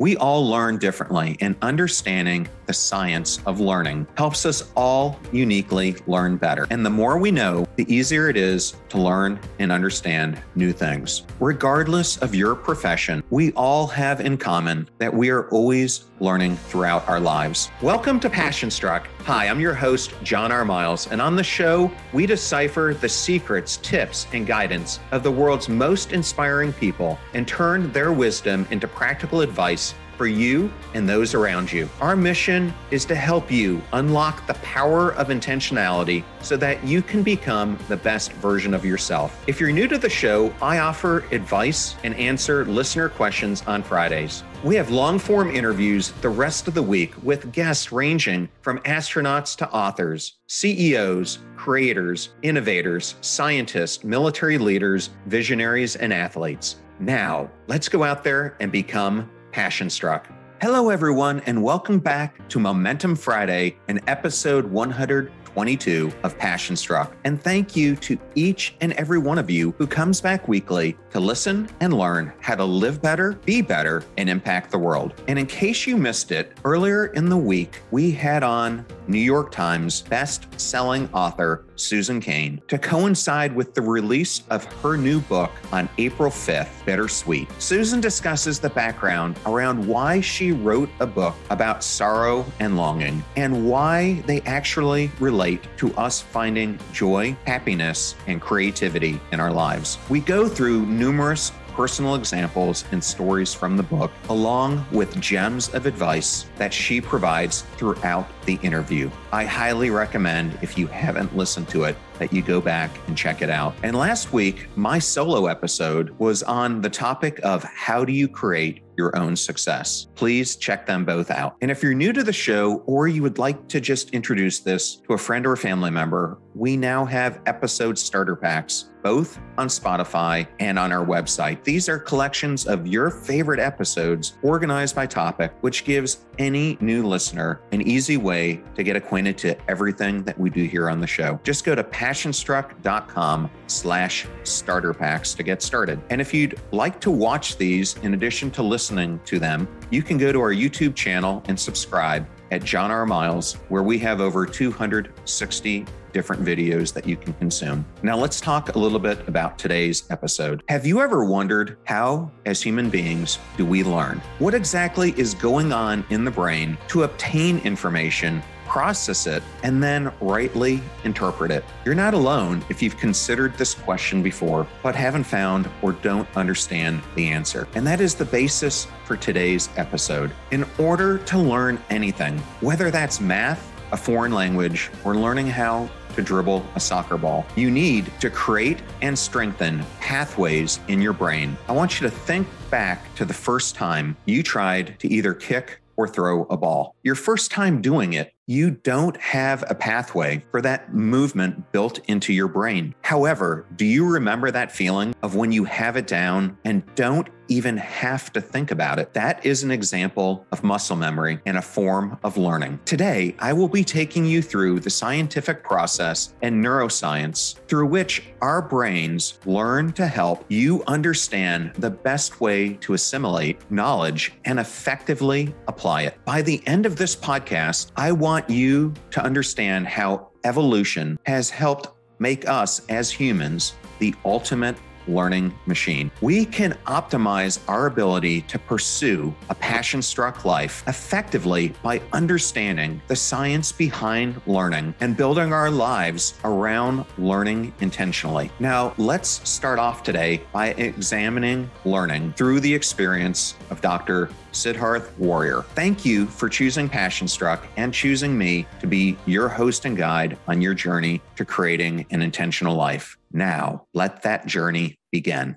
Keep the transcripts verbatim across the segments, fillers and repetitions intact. We all learn differently, and understanding the science of learning helps us all uniquely learn better. And the more we know, the easier it is to learn and understand new things. Regardless of your profession, we all have in common that we are always learning throughout our lives. Welcome to Passion Struck. Hi, I'm your host, John R. Miles, and on the show, we decipher the secrets, tips, and guidance of the world's most inspiring people and turn their wisdom into practical advice for you and those around you. Our mission is to help you unlock the power of intentionality so that you can become the best version of yourself. If you're new to the show, I offer advice and answer listener questions on Fridays. We have long-form interviews the rest of the week with guests ranging from astronauts to authors, C E Os, creators, innovators, scientists, military leaders, visionaries, and athletes. Now, let's go out there and become Passion Struck. Hello, everyone, and welcome back to Momentum Friday and episode one hundred twenty-two of Passion Struck. And thank you to each and every one of you who comes back weekly to listen and learn how to live better, be better, and impact the world. And in case you missed it, earlier in the week, we had on New York Times best-selling author Susan Cain to coincide with the release of her new book on April fifth, Bittersweet. Susan discusses the background around why she wrote a book about sorrow and longing and why they actually relate to us finding joy, happiness, and creativity in our lives. We go through numerous personal examples and stories from the book, along with gems of advice that she provides throughout the interview. I highly recommend, if you haven't listened to it, that you go back and check it out. And last week, my solo episode was on the topic of how do you create your own success. Please check them both out. And if you're new to the show, or you would like to just introduce this to a friend or a family member, we now have episode starter packs, both on Spotify and on our website. These are collections of your favorite episodes organized by topic, which gives any new listener an easy way to get acquainted to everything that we do here on the show. Just go to passionstruck.com slash starter packs to get started. And if you'd like to watch these, in addition to listening to them, you can go to our YouTube channel and subscribe at John R. Miles, where we have over two hundred sixty different videos that you can consume. Now let's talk a little bit about today's episode. Have you ever wondered how, as human beings, do we learn? What exactly is going on in the brain to obtain information, process it, and then rightly interpret it? You're not alone if you've considered this question before, but haven't found or don't understand the answer. And that is the basis for today's episode. In order to learn anything, whether that's math, a foreign language, or learning how to dribble a soccer ball, you need to create and strengthen pathways in your brain. I want you to think back to the first time you tried to either kick or throw a ball. Your first time doing it, you don't have a pathway for that movement built into your brain. However, do you remember that feeling of when you have it down and don't even have to think about it? That is an example of muscle memory and a form of learning. Today, I will be taking you through the scientific process and neuroscience through which our brains learn to help you understand the best way to assimilate knowledge and effectively apply it. By the end of this podcast, I want you to understand how evolution has helped make us as humans the ultimate learning machine. We can optimize our ability to pursue a passion-struck life effectively by understanding the science behind learning and building our lives around learning intentionally. Now, let's start off today by examining learning through the experience of Doctor Siddharth Warrier. Thank you for choosing Passion Struck and choosing me to be your host and guide on your journey to creating an intentional life. Now, let that journey begin.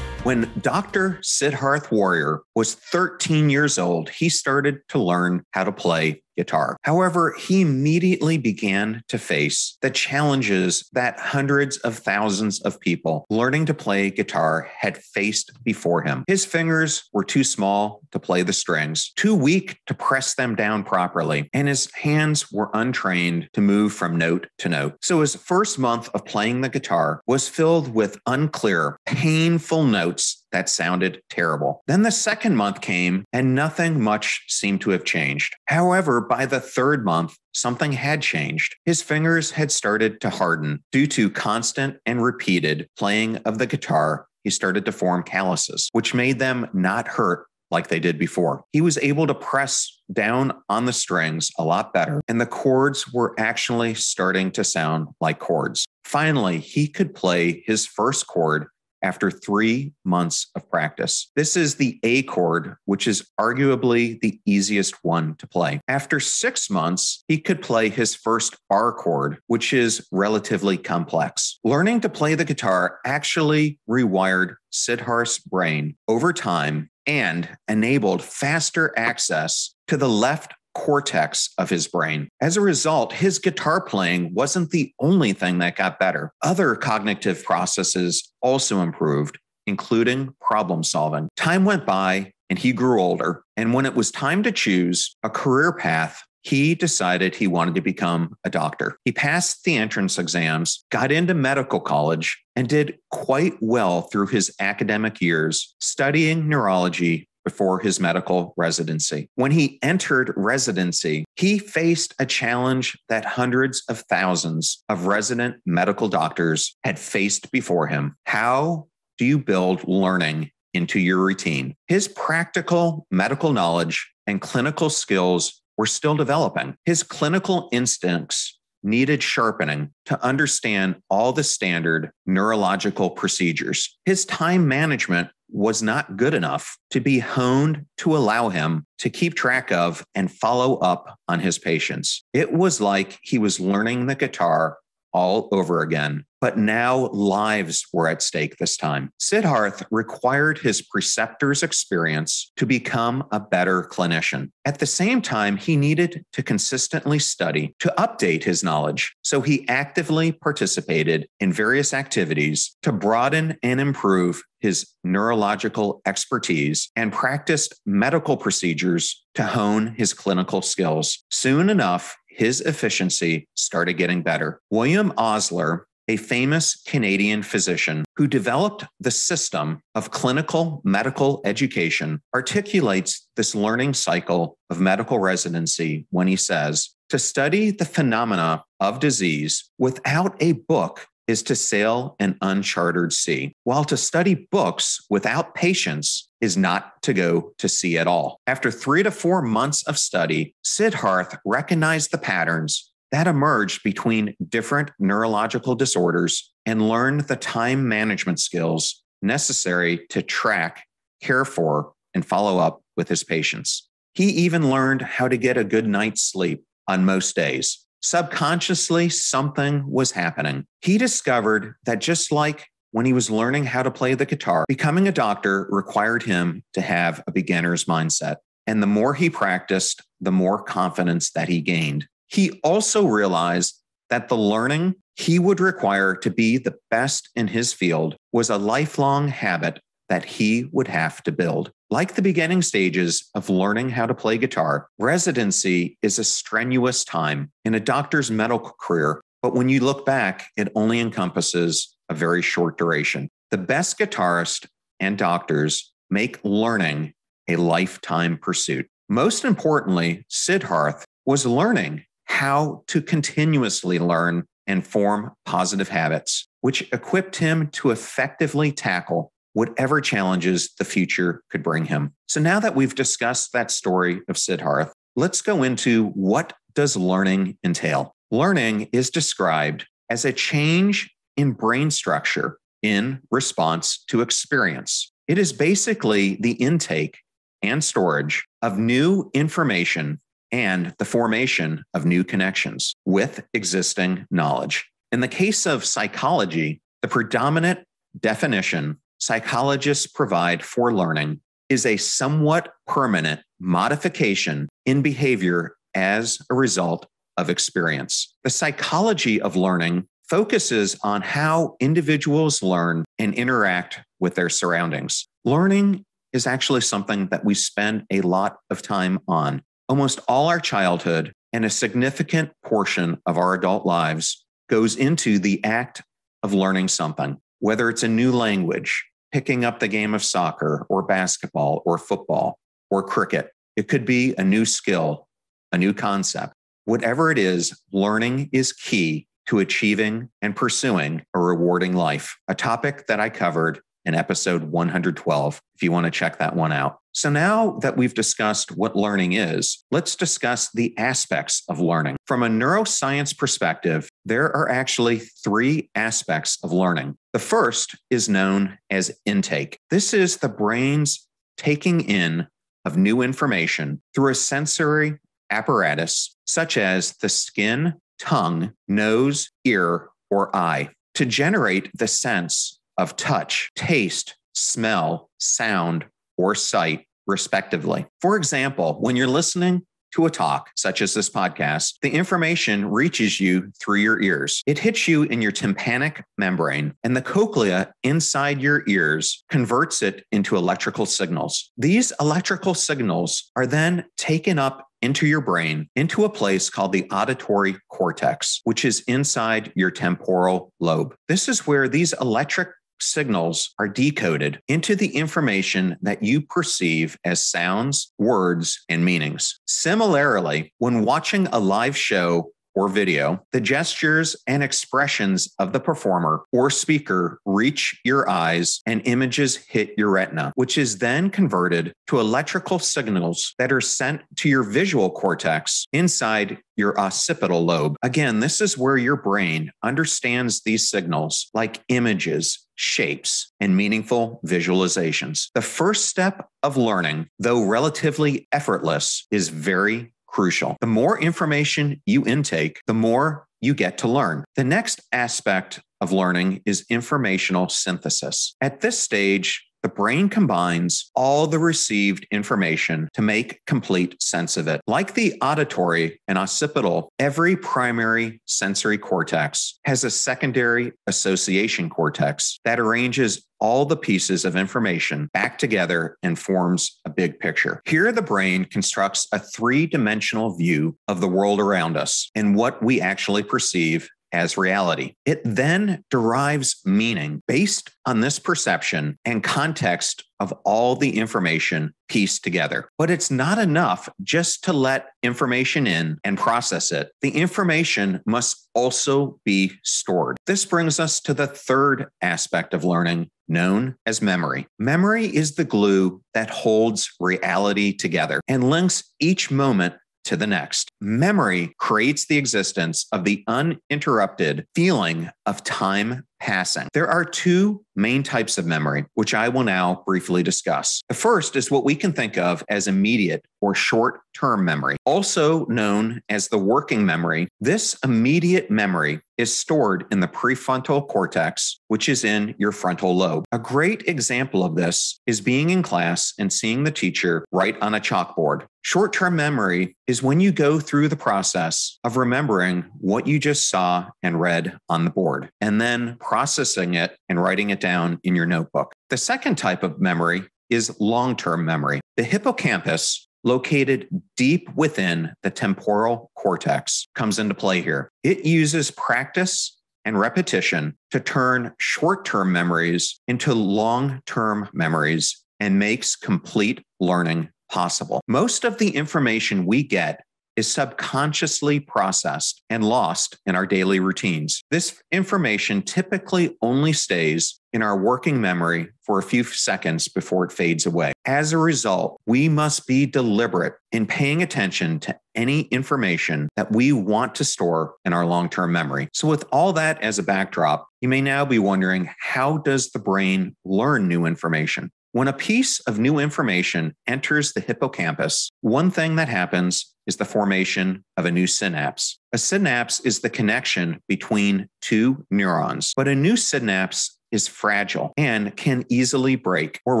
When Doctor Siddharth Warrier was thirteen years old, he started to learn how to play guitar. However, he immediately began to face the challenges that hundreds of thousands of people learning to play guitar had faced before him. His fingers were too small to play the strings, too weak to press them down properly, and his hands were untrained to move from note to note. So his first month of playing the guitar was filled with unclear, painful notes that sounded terrible. Then the second month came and nothing much seemed to have changed. However, by the third month, something had changed. His fingers had started to harden. Due to constant and repeated playing of the guitar, he started to form calluses, which made them not hurt like they did before. He was able to press down on the strings a lot better, and the chords were actually starting to sound like chords. Finally, he could play his first chord after three months of practice. This is the A chord, which is arguably the easiest one to play. After six months, he could play his first R chord, which is relatively complex. Learning to play the guitar actually rewired Siddharth's brain over time and enabled faster access to the left cortex of his brain. As a result, his guitar playing wasn't the only thing that got better. Other cognitive processes also improved, including problem solving. Time went by and he grew older. And when it was time to choose a career path, he decided he wanted to become a doctor. He passed the entrance exams, got into medical college, and did quite well through his academic years, studying neurology before his medical residency. When he entered residency, he faced a challenge that hundreds of thousands of resident medical doctors had faced before him. How do you build learning into your routine? His practical medical knowledge and clinical skills were still developing. His clinical instincts needed sharpening to understand all the standard neurological procedures. His time management was not good enough to be honed to allow him to keep track of and follow up on his patients. It was like he was learning the guitar all over again, but now lives were at stake this time. Siddharth required his preceptor's experience to become a better clinician. At the same time, he needed to consistently study to update his knowledge, so he actively participated in various activities to broaden and improve his neurological expertise and practiced medical procedures to hone his clinical skills. Soon enough, his efficiency started getting better. William Osler, a famous Canadian physician who developed the system of clinical medical education, articulates this learning cycle of medical residency when he says, "To study the phenomena of disease without a book is to sail an uncharted sea, while to study books without patients is not to go to sea at all." After three to four months of study, Siddharth recognized the patterns that emerged between different neurological disorders and learned the time management skills necessary to track, care for, and follow up with his patients. He even learned how to get a good night's sleep on most days. Subconsciously, something was happening. He discovered that just like when he was learning how to play the guitar, becoming a doctor required him to have a beginner's mindset. And the more he practiced, the more confidence that he gained. He also realized that the learning he would require to be the best in his field was a lifelong habit that he would have to build. Like the beginning stages of learning how to play guitar, residency is a strenuous time in a doctor's medical career, but when you look back, it only encompasses a very short duration. The best guitarists and doctors make learning a lifetime pursuit. Most importantly, Siddharth was learning how to continuously learn and form positive habits, which equipped him to effectively tackle whatever challenges the future could bring him. So now that we've discussed that story of Siddharth, let's go into what does learning entail? Learning is described as a change in brain structure in response to experience. It is basically the intake and storage of new information and the formation of new connections with existing knowledge. In the case of psychology, the predominant definition psychologists provide for learning is a somewhat permanent modification in behavior as a result of experience. The psychology of learning focuses on how individuals learn and interact with their surroundings. Learning is actually something that we spend a lot of time on. Almost all our childhood and a significant portion of our adult lives goes into the act of learning something, whether it's a new language, picking up the game of soccer or basketball or football or cricket. It could be a new skill, a new concept. Whatever it is, learning is key to achieving and pursuing a rewarding life, a topic that I covered in episode one hundred twelve, if you want to check that one out. So now that we've discussed what learning is, let's discuss the aspects of learning. From a neuroscience perspective, there are actually three aspects of learning. The first is known as intake. This is the brain's taking in of new information through a sensory apparatus, such as the skin, tongue, nose, ear, or eye, to generate the sense of touch, taste, smell, sound, or sight, respectively. For example, when you're listening to a talk, such as this podcast, the information reaches you through your ears. It hits you in your tympanic membrane, and the cochlea inside your ears converts it into electrical signals. These electrical signals are then taken up into your brain, into a place called the auditory cortex, which is inside your temporal lobe. This is where these electric signals are decoded into the information that you perceive as sounds, words, and meanings. Similarly, when watching a live show or video, the gestures and expressions of the performer or speaker reach your eyes and images hit your retina, which is then converted to electrical signals that are sent to your visual cortex inside your occipital lobe. Again, this is where your brain understands these signals like images, shapes, and meaningful visualizations. The first step of learning, though relatively effortless, is very crucial. The more information you intake, the more you get to learn. The next aspect of learning is informational synthesis. At this stage, the brain combines all the received information to make complete sense of it. Like the auditory and occipital, every primary sensory cortex has a secondary association cortex that arranges all the pieces of information back together and forms a big picture. Here, the brain constructs a three-dimensional view of the world around us and what we actually perceive as reality. It then derives meaning based on this perception and context of all the information pieced together. But it's not enough just to let information in and process it. The information must also be stored. This brings us to the third aspect of learning, known as memory. Memory is the glue that holds reality together and links each moment to the next. Memory creates the existence of the uninterrupted feeling of time passing. There are two main types of memory, which I will now briefly discuss. The first is what we can think of as immediate or short-term memory, also known as the working memory. This immediate memory is stored in the prefrontal cortex, which is in your frontal lobe. A great example of this is being in class and seeing the teacher write on a chalkboard. Short-term memory is when you go through the process of remembering what you just saw and read on the board, and then processing it and writing it down in your notebook. The second type of memory is long-term memory. The hippocampus, located deep within the temporal cortex, comes into play here. It uses practice and repetition to turn short-term memories into long-term memories and makes complete learning possible. Most of the information we get is subconsciously processed and lost in our daily routines. This information typically only stays in our working memory for a few seconds before it fades away. As a result, we must be deliberate in paying attention to any information that we want to store in our long-term memory. So with all that as a backdrop, you may now be wondering, how does the brain learn new information? When a piece of new information enters the hippocampus, one thing that happens is the formation of a new synapse. A synapse is the connection between two neurons, but a new synapse is fragile and can easily break, or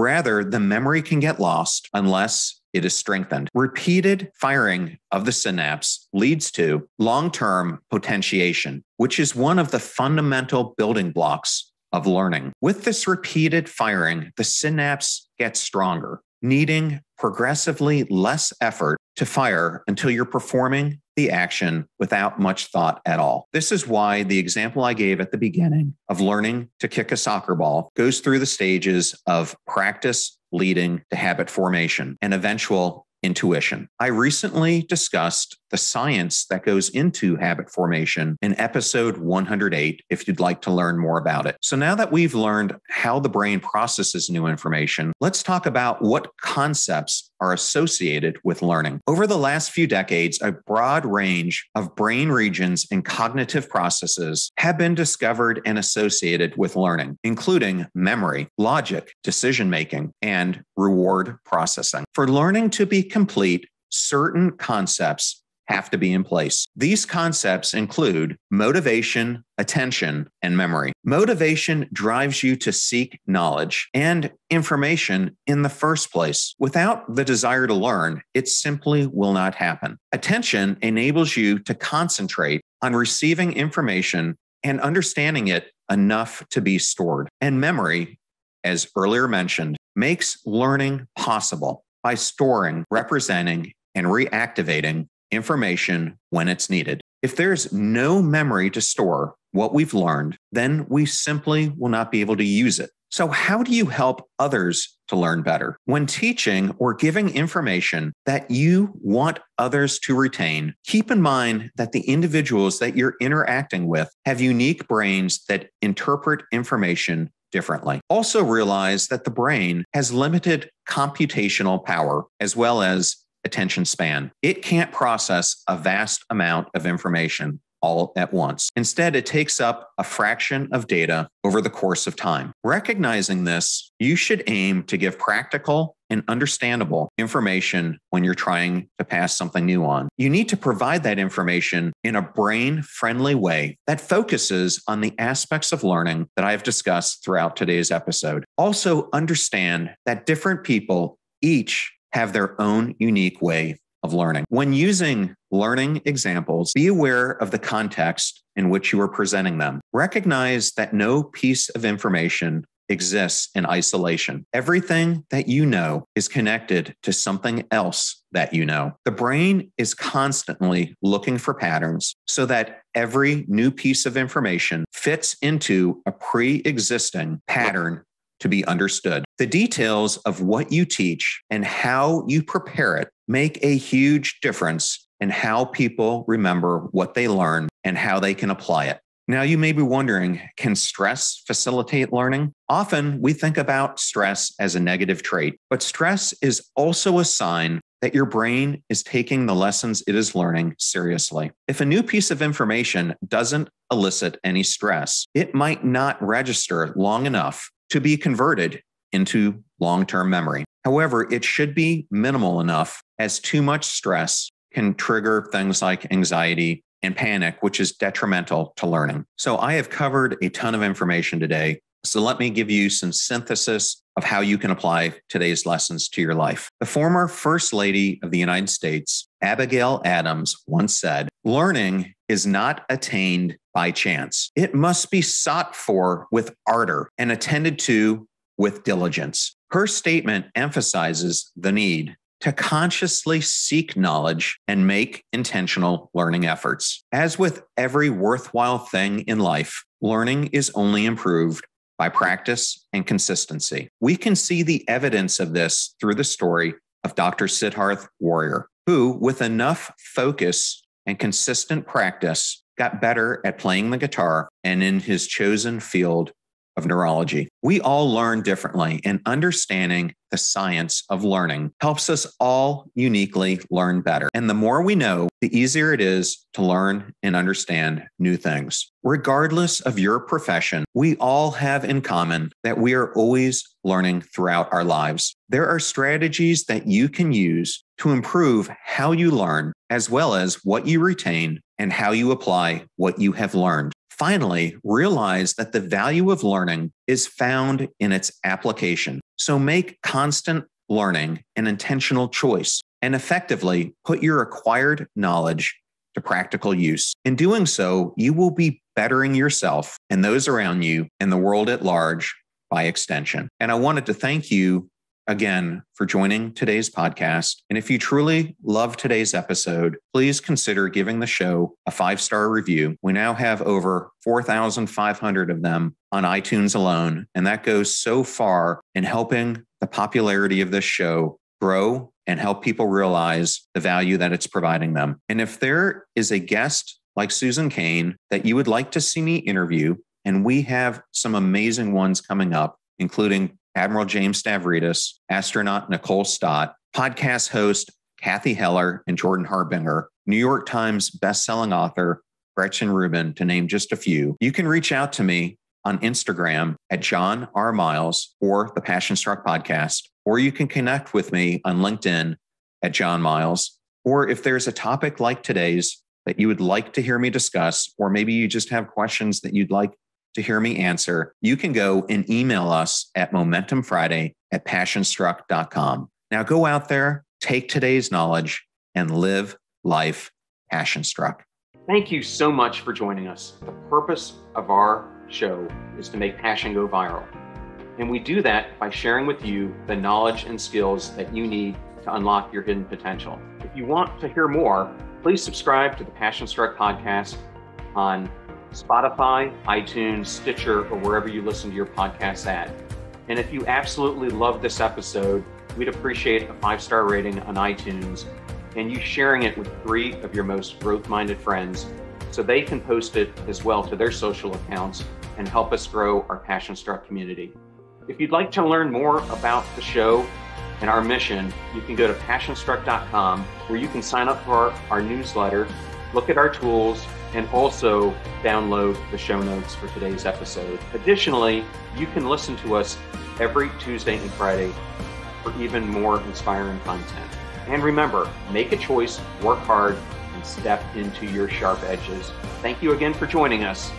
rather, the memory can get lost unless it is strengthened. Repeated firing of the synapse leads to long-term potentiation, which is one of the fundamental building blocks of learning. With this repeated firing, the synapse gets stronger, needing progressively less effort to fire until you're performing the action without much thought at all. This is why the example I gave at the beginning of learning to kick a soccer ball goes through the stages of practice leading to habit formation and eventual intuition. I recently discussed the science that goes into habit formation in episode one hundred eight, if you'd like to learn more about it. So now that we've learned how the brain processes new information, let's talk about what concepts are associated with learning. Over the last few decades, a broad range of brain regions and cognitive processes have been discovered and associated with learning, including memory, logic, decision-making, and reward processing. For learning to be complete, certain concepts have to be in place. These concepts include motivation, attention, and memory. Motivation drives you to seek knowledge and information in the first place. Without the desire to learn, it simply will not happen. Attention enables you to concentrate on receiving information and understanding it enough to be stored. And memory, as earlier mentioned, makes learning possible by storing, representing, and reactivating information when it's needed. If there's no memory to store what we've learned, then we simply will not be able to use it. So how do you help others to learn better? When teaching or giving information that you want others to retain, keep in mind that the individuals that you're interacting with have unique brains that interpret information differently. Also realize that the brain has limited computational power as well as attention span. It can't process a vast amount of information all at once. Instead, it takes up a fraction of data over the course of time. Recognizing this, you should aim to give practical and understandable information when you're trying to pass something new on. You need to provide that information in a brain-friendly way that focuses on the aspects of learning that I've discussed throughout today's episode. Also, understand that different people each have their own unique way of learning. When using learning examples, be aware of the context in which you are presenting them. Recognize that no piece of information exists in isolation. Everything that you know is connected to something else that you know. The brain is constantly looking for patterns so that every new piece of information fits into a pre-existing pattern to be understood. The details of what you teach and how you prepare it make a huge difference in how people remember what they learn and how they can apply it. Now, you may be wondering, can stress facilitate learning? Often we think about stress as a negative trait, but stress is also a sign that your brain is taking the lessons it is learning seriously. If a new piece of information doesn't elicit any stress, it might not register long enough to be converted into long-term memory. However, it should be minimal enough, as too much stress can trigger things like anxiety and panic, which is detrimental to learning. So I have covered a ton of information today. So let me give you some synthesis of how you can apply today's lessons to your life. The former First Lady of the United States, Abigail Adams, once said, "Learning is not attained by chance. It must be sought for with ardor and attended to with diligence." Her statement emphasizes the need to consciously seek knowledge and make intentional learning efforts. As with every worthwhile thing in life, learning is only improved by practice and consistency. We can see the evidence of this through the story of Doctor Siddharth Warrier, who, with enough focus and consistent practice, got better at playing the guitar and in his chosen field of neurology. We all learn differently, and understanding the science of learning helps us all uniquely learn better. And the more we know, the easier it is to learn and understand new things. Regardless of your profession, we all have in common that we are always learning throughout our lives. There are strategies that you can use to improve how you learn, as well as what you retain and how you apply what you have learned. finally realize that the value of learning is found in its application. So make constant learning an intentional choice and effectively put your acquired knowledge to practical use. In doing so, you will be bettering yourself and those around you and the world at large by extension. And I wanted to thank you again for joining today's podcast. And if you truly love today's episode, please consider giving the show a five-star review. We now have over four thousand five hundred of them on iTunes alone, and that goes so far in helping the popularity of this show grow and help people realize the value that it's providing them. And if there is a guest like Susan Cain that you would like to see me interview, and we have some amazing ones coming up, including Admiral James Stavridis, astronaut Nicole Stott, podcast host Kathy Heller and Jordan Harbinger, New York Times bestselling author Gretchen Rubin, to name just a few. You can reach out to me on Instagram at John R. Miles or the Passion Struck podcast, or you can connect with me on LinkedIn at John Miles. Or if there's a topic like today's that you would like to hear me discuss, or maybe you just have questions that you'd like to hear me answer, you can go and email us at momentum friday at passion struck dot com. Now go out there, take today's knowledge, and live life passion struck. Thank you so much for joining us. The purpose of our show is to make passion go viral. And we do that by sharing with you the knowledge and skills that you need to unlock your hidden potential. If you want to hear more, please subscribe to the Passion Struck podcast on Spotify, iTunes, Stitcher, or wherever you listen to your podcasts at. And if you absolutely love this episode, we'd appreciate a five-star rating on iTunes and you sharing it with three of your most growth-minded friends so they can post it as well to their social accounts and help us grow our Passion Struck community. If you'd like to learn more about the show and our mission, you can go to passion struck dot com where you can sign up for our, our newsletter, look at our tools, and also download the show notes for today's episode. Additionally, you can listen to us every Tuesday and Friday for even more inspiring content. And remember, make a choice, work hard, and step into your sharp edges. Thank you again for joining us.